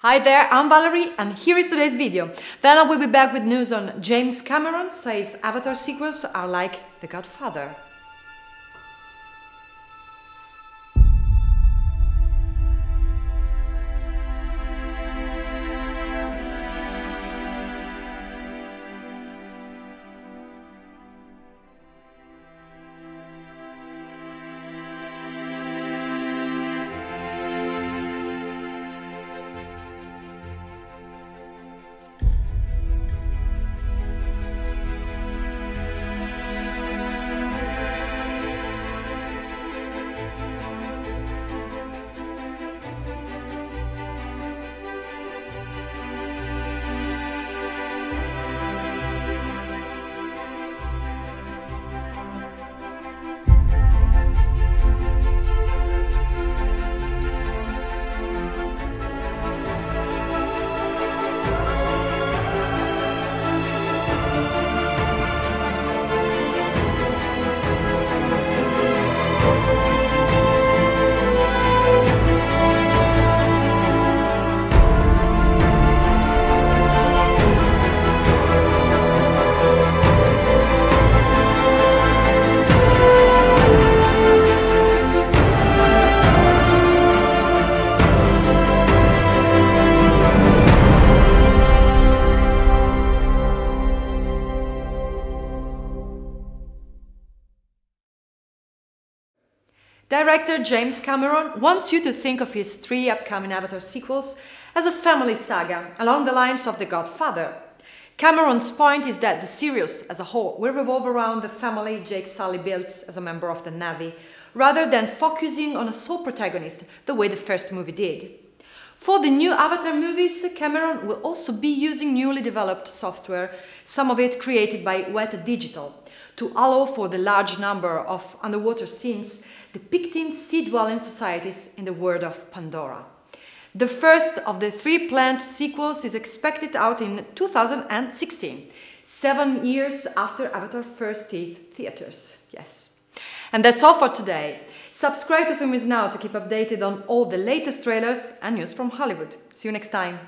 Hi there, I'm Valerie and here is today's video. Then I will be back with news on James Cameron says Avatar sequels are like The Godfather. Director James Cameron wants you to think of his three upcoming Avatar sequels as a family saga along the lines of The Godfather. Cameron's point is that the series as a whole will revolve around the family Jake Sully builds as a member of the Na'vi, rather than focusing on a sole protagonist the way the first movie did. For the new Avatar movies, Cameron will also be using newly developed software, some of it created by Weta Digital, to allow for the large number of underwater scenes depicting sea-dwelling societies in the world of Pandora. The first of the three planned sequels is expected out in 2016, 7 years after Avatar first hit theaters. Yes. And that's all for today. Subscribe to FilmIsNow to keep updated on all the latest trailers and news from Hollywood. See you next time.